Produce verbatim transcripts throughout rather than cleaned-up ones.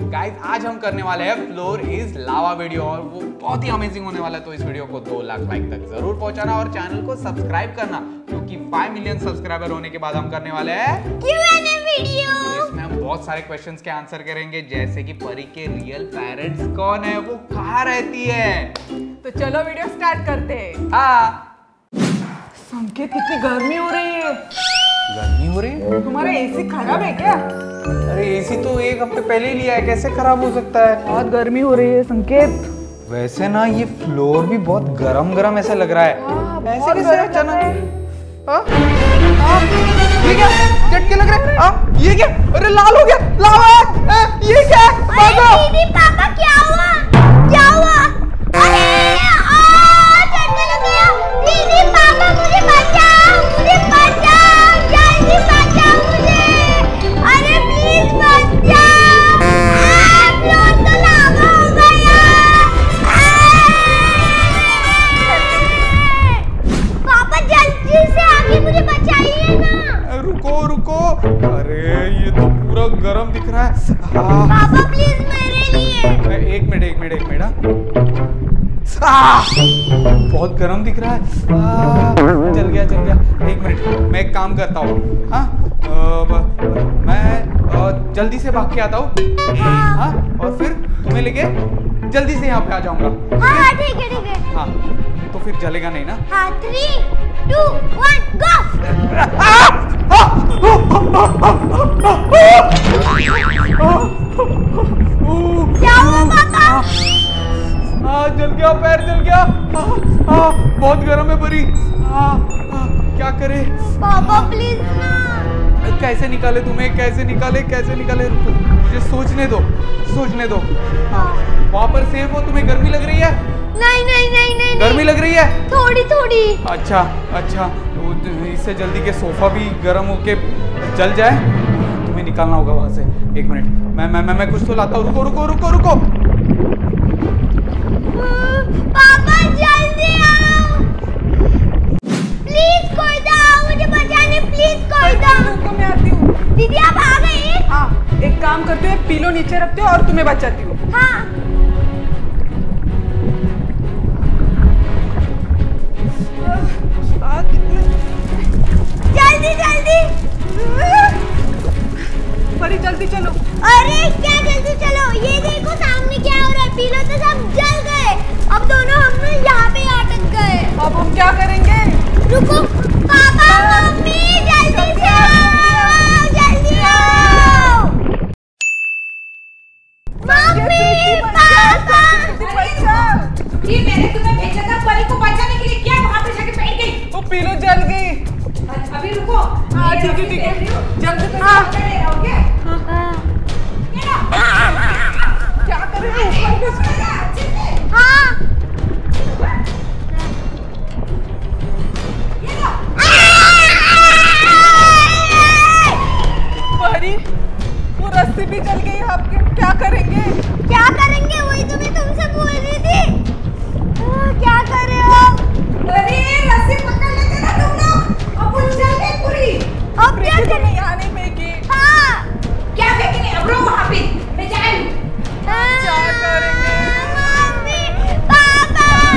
Guys आज हम करने वाले हैं फ्लोर इज लावा वीडियो और वो बहुत ही अमेजिंग होने वाला है। तो इस वीडियो को दो लाख लाइक तक जरूर पहुंचाना और चैनल को सब्सक्राइब करना क्योंकि फाइव मिलियन सब्सक्राइबर होने के बाद हम करने वाले हैं क्यू एंड ए वीडियो जिसमें हम बहुत सारे क्वेश्चंस के आंसर करेंगे, जैसे कि परी के रियल पेरेंट्स कौन है, वो कहाँ रहती है। तो चलो वीडियो स्टार्ट करते हैं। हाँ संकेत, कितनी गर्मी हो रही है। गर्मी हो रही है? तुम्हारा एसी खराब है क्या? अरे एसी तो एक हफ्ते पहले लिया है, कैसे खराब हो सकता है? बहुत गर्मी हो रही है संकेत। वैसे ना ये फ्लोर भी बहुत गरम गरम ऐसा लग रहा है। आ, ऐसे कैसे अचानक? आ, आ, ये क्या झटके लग रहा है? आ, ये क्या? अरे लाल हो गया, लावा। आ, ये क्या? भागो। दीदी पापा क्या हुआ? क्या हुआ? अरे आ झटके लग गया। दीदी पापा मुझे बचाओ, मुझे बचाओ, जल्दी बचाओ मुझे। अरे प्लीज बच्चा, फ्लोर तो लावा हो गया। पापा जल्दी से आके मुझे बचाइए ना। रुको रुको, अरे ये तो पूरा गरम दिख रहा है। हाँ। पापा प्लीज मेरे लिए। एक मिनट एक मिनट एक मिनट, बहुत गरम दिख रहा है। चल गया चल गया। एक मिनट मैं एक काम करता हूँ। हाँ मैं जल्दी से भाग के आता हूँ। हाँ और फिर तुम्हें लेके जल्दी से यहाँ पे आ जाऊंगा। हाँ ठीक है ठीक है। हाँ तो फिर जलेगा नहीं ना। हाँ थ्री टू वन गो। क्या हुआ पापा? हाँ जल गया, पैर जल गया। हाँ बहुत गर्म है परी। हाँ क्या करे पापा? प्लीज ना, कैसे निकाले तुम्हें, कैसे निकाले कैसे निकाले? रुको मुझे सोचने दो सोचने दो। हाँ वहाँ पर सेफ हो? तुम्हें गर्मी लग रही है? नहीं नहीं नहीं नहीं गर्मी लग रही है थोड़ी थोड़ी। अच्छा अच्छा, इससे जल्दी के सोफा भी गर्म होके जल जाए। तुम्हें निकालना होगा वहाँ से। एक मिनट मैं मैं मैं कुछ तो लाता हूँ। रुको रुको रुको रुको। पापा जल्दी आओ प्लीज, कोई तो आओ मुझे बचाने, प्लीज कोई तो। दीदी आप आ गए? हाँ एक काम करती हूँ, पिलो नीचे रखती हूँ और तुम्हें बचाती हूँ। हाँ जल्दी जल्दी बड़ी जल्दी चलो। अरे क्या जल्दी चलो, ये देखो सामने क्या हो रहा है। पिलो तो सब जल गए, अब दोनों हम लोग यहाँ पे अटक गए। अब हम क्या करेंगे? रुको पापा मम्मी जल्दी से आओ, जल्दी आओ। मम्मी पापा ये मैंने तुम्हें भेजा था परी को बचाने के लिए, क्या वहाँ पे जाके बैठ गई? वो पिलो जल गई। अभी रुको। हाँ ठीक है ठीक है जल्दी करो। हाँ क्या कर रहे हो? हाँ वो रस्सी भी जल गई, आप क्या करेंगे? क्या करेंगे वही तो मैं तुमसे बोल रही थी। आ, क्या कर रहे हो? अरे रस्सी पकड़ लेते ना तुम लोग, अब उलझ गए पूरी। अब क्या करें? यहाँ नहीं फेंकी। हाँ क्या फेंकेंगे अब? रो वहाँ पे मैं जा रही हूँ। क्या करेंगे? मम्मी पापा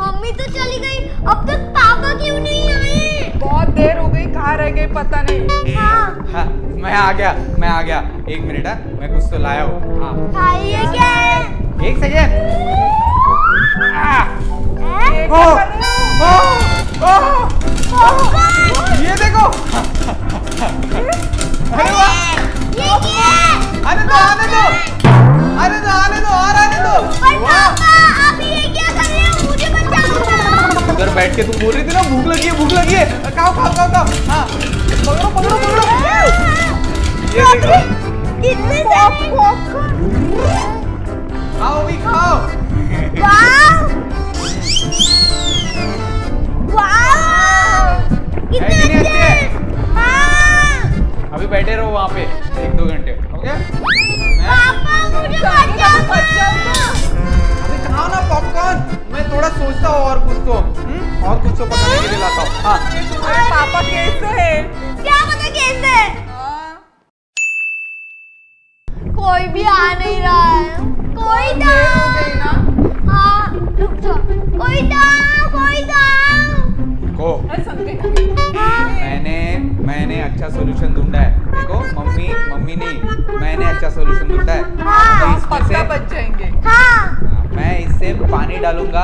मम्मी तो चली गई, अब तक पापा क्यों नहीं आए? बहुत देर हो गई, कहाँ रह गए पता नहीं। हाँ हाँ मैं आ गया मैं आ गया। एक मिनट है मैं कुछ तो लाया हूँ। हाँ हाँ ये क्या है? एक सेकेंड। ये देखो। अरे वाह ये क्या है? आने दो आने दो आने दो आने दो आने दो। पापा आप ये क्या कर रहे हो? मुझे बचाओ। उधर बैठ के तू बोल रही थी ना भूख लगी है भूख लगी है, खाओ खाओ खाओ खाओ। हाँ पकड़ो पकड़ो पकड़ो। ये देखो कितने सारे पॉपकॉर्न। खाओ भी खाओ। वाव वाव कितने अच्छे। हाँ अभी बैठे रहो वहाँ पे एक दो घंटे, ओके? पापा मुझे बचाओ बचाओ। खाओ ना पॉपकॉर्न, मैं थोड़ा सोचता हूँ और कुछ तो और कुछ तो पकाने के लिए लाता हूँ। हाँ पापा कैसे है? क्या पता कैसे? कोई भी आ नहीं रहा है। कोई दाम। हाँ रुक जाओ। कोई दाम, कोई दाम। को। मैंने मैंने अच्छा सॉल्यूशन ढूंढा है। देखो मम्मी मम्मी नहीं, मैंने अच्छा सॉल्यूशन ढूंढा है। हाँ। पक्का बच जाएंगे। हाँ। मैं इससे पानी डालूंगा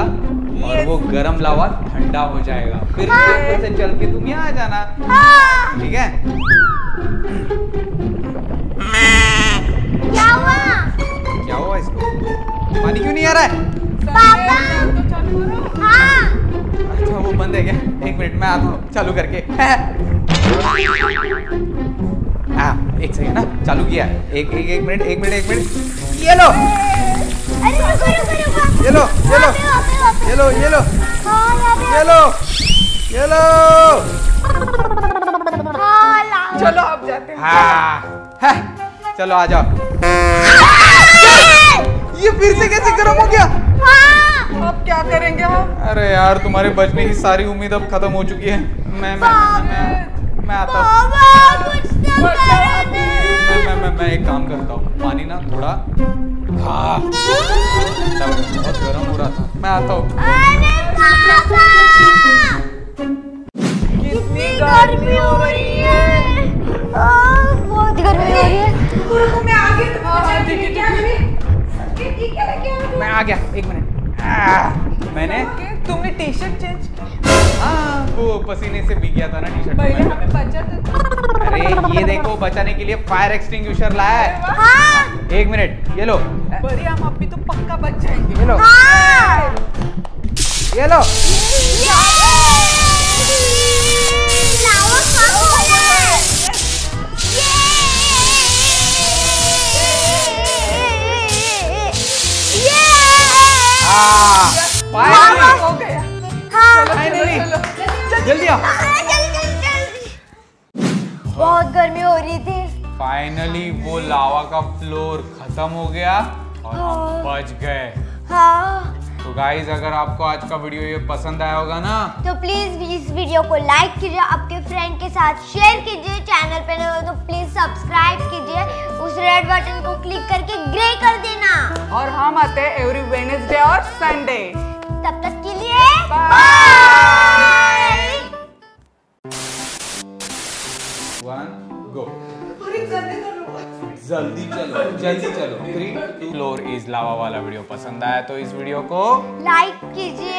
और वो गरम लावा ठंडा हो जाएगा, फिर ऊपर से चल के तुम यहाँ आ जाना। ठीक है। क्या हुआ? क्या हुआ इसको? पानी क्यों नहीं आ रहा है? पापा। हाँ। अच्छा वो बंद है क्या? एक मिनट मैं आता हूँ चालू करके। हाँ एक सेकेंड ना, चालू किया। एक एक एक मिनट एक मिनट एक मिनट ये लो। अरे रुको रुको रुको। ये लो ये लो ये लो ये लो ये लो ये लो। चलो आप जाते हैं। हाँ चलो आ जाओ। ये फिर से कैसे गर्म हो गया? अब क्या करेंगे हम? अरे यार तुम्हारे बचने की सारी उम्मीद अब खत्म हो चुकी है। मैं मैं मैं आता हूँ। मैं मैं मैं एक काम करता हूँ, पानी ना थोड़ा। हाँ बहुत गर्म हो रहा था। मैं आता हूँ। कितनी गर्मी हो रही है। बहुत गर्मी हो रही है। मैं आ गया। मैं आ गया। एक मिनट। मैंने तुमने टी शर्ट चेंज की। हाँ वो पसीने से भीग गया था ना टी शर्ट। पहले हमें बचा था। अरे ये देखो बचाने के लिए फायर एक्सटिंग्विशर लाया है। एक मिनट ये लो। बड़ी हम अभी तो पक्का बच जाएंगे। ये लो। हाँ। ये लो। लावा खत्म हो गया। ये। हाँ। फाइनली हो गया। हाँ। फाइनली। जल्दी आओ। बहुत गर्मी हो रही थी। फाइनली वो लावा का फ्लोर खत्म हो गया और हाँ। हम बच गए। हाँ। तो गाइज अगर आपको आज का वीडियो ये पसंद आया होगा ना तो प्लीज इस वीडियो को लाइक कीजिए, आपके फ्रेंड के साथ शेयर कीजिए, चैनल पे नए हो तो प्लीज सब्सक्राइब कीजिए, उस रेड बटन को क्लिक करके ग्रे कर देना। और हम आते हैं एवरी वेडनेसडे और संडे। तब तक के लिए बाय। जल्दी चलो जल्दी चलो। थ्री फ्लोर इज लावा वाला वीडियो पसंद आया तो इस वीडियो को लाइक कीजिए।